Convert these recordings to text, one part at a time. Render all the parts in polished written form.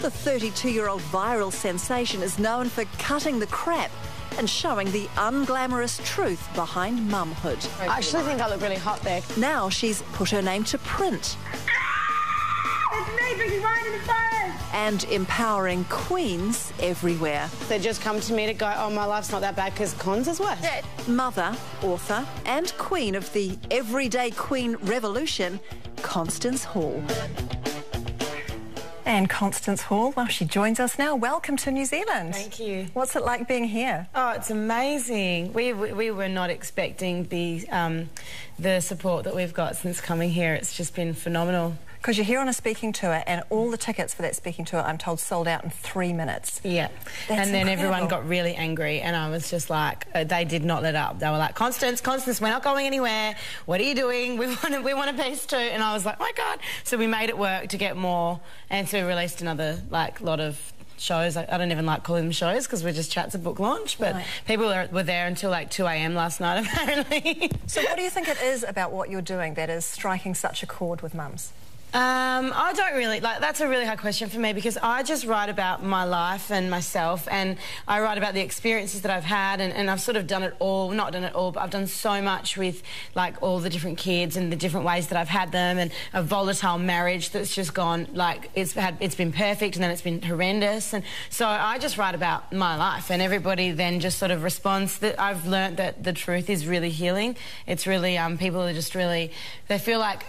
The 32-year-old viral sensation is known for cutting the crap and showing the unglamorous truth behind mumhood. I actually think I look really hot there. Now she's put her name to print. It's me, Vicky Ryan in the phone. And empowering queens everywhere. They just come to me to go, oh, my life's not that bad because Con's is worse. Yeah. Mother, author and queen of the Everyday Queen revolution, Constance Hall. And Constance Hall, well, she joins us now. Welcome to New Zealand. Thank you. What's it like being here? Oh, it's amazing. We were not expecting the support that we've got since coming here. It's just been phenomenal. Because you're here on a speaking tour, and all the tickets for that speaking tour, I'm told, sold out in 3 minutes. Yeah. That's and then incredible. Everyone got really angry, and I was just like, they did not let up. They were like, Constance, we're not going anywhere. What are you doing? We want a piece too. And I was like, oh my God. So we made it work to get more, and so we released another lot of shows. I don't even like calling them shows because we're just chats at book launch, but right. People were there until like 2 a.m. last night apparently. So what do you think it is about what you're doing that is striking such a chord with mums? I don't really, that's a really hard question for me because I just write about my life and myself, and I write about the experiences that I've had, and I've sort of done it all, not done it all, but I've done so much with like all the different kids and the different ways that I've had them, and a volatile marriage that's just gone, like it's been perfect and then it's been horrendous, and so I just write about my life, and everybody then just sort of responds. That I've learnt that the truth is really healing. It's really, people are just really, they feel like,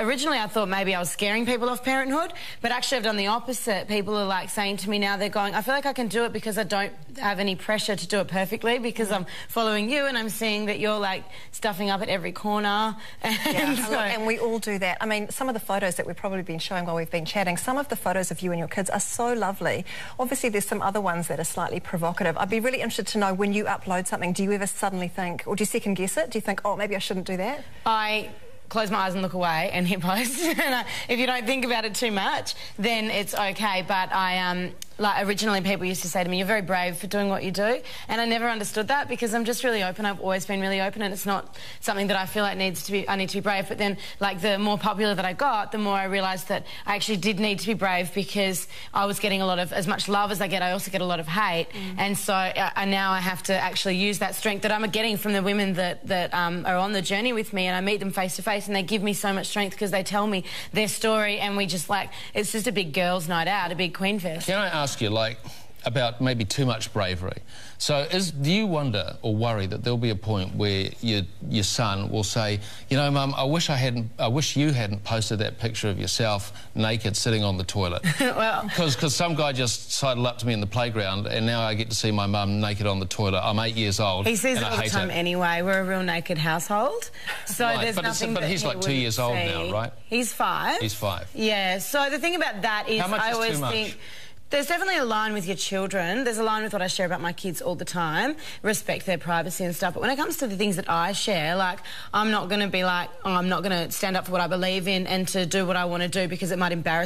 originally I thought maybe I was scaring people off parenthood, but actually I've done the opposite. People are like saying to me now, they're going, I feel like I can do it because I don't have any pressure to do it perfectly, because I'm following you and I'm seeing that you're like stuffing up at every corner. And, yeah. And we all do that. I mean, some of the photos that we've probably been showing while we've been chatting, some of the photos of you and your kids are so lovely. Obviously there's some other ones that are slightly provocative. I'd be really interested to know, when you upload something, do you ever suddenly think, or do you second guess it? Do you think, oh, maybe I shouldn't do that? I close my eyes and look away and hit post. If you don't think about it too much, then it's okay. But I like, originally people used to say to me, you're very brave for doing what you do, and I never understood that because I'm just really open. I've always been really open, and it's not something that I feel like needs to be, I need to be brave. But then, like, the more popular that I got, the more I realised that I actually did need to be brave, because I was getting a lot of, as much love as I get, I also get a lot of hate. And so now I have to actually use that strength that I'm getting from the women that are on the journey with me, and I meet them face to face, and they give me so much strength because they tell me their story, and we just, like, it's just a big girls' night out, a big queen fest. Can I ask you, like, about maybe too much bravery? So do you wonder or worry that there'll be a point where your son will say, you know, Mum, I wish you hadn't posted that picture of yourself naked sitting on the toilet? Well, because some guy just sidled up to me in the playground, and now I get to see my mum naked on the toilet. I'm 8 years old. He sees it all the time anyway. We're a real naked household, so right. There's nothing. But he's like 2 years old now, right? He's five. He's five. Yeah. So the thing about that is, I always think, there's definitely a line with your children. There's a line with what I share about my kids all the time. Respect their privacy and stuff. But when it comes to the things that I share, like, I'm not going to be like, oh, I'm not going to stand up for what I believe in and to do what I want to do because it might embarrass